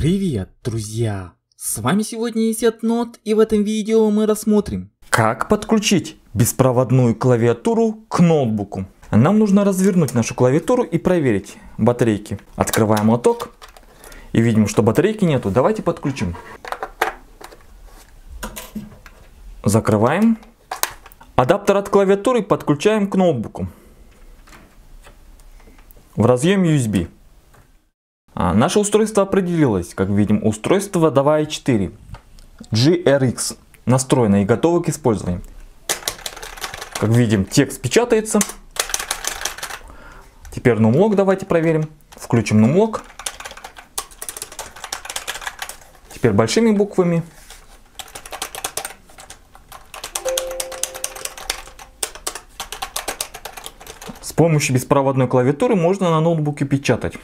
Привет, друзья! С вами сегодня Esset Нот, и в этом видео мы рассмотрим, как подключить беспроводную клавиатуру к ноутбуку. Нам нужно развернуть нашу клавиатуру и проверить батарейки. Открываем лоток и видим, что батарейки нету. Давайте подключим. Закрываем. Адаптер от клавиатуры подключаем к ноутбуку в разъем USB. Наше устройство определилось, как видим, устройство 2i4 GRX настроено и готово к использованию. Как видим, текст печатается. Теперь нумлок давайте проверим. Включим нумлок. Теперь большими буквами. С помощью беспроводной клавиатуры можно на ноутбуке печатать.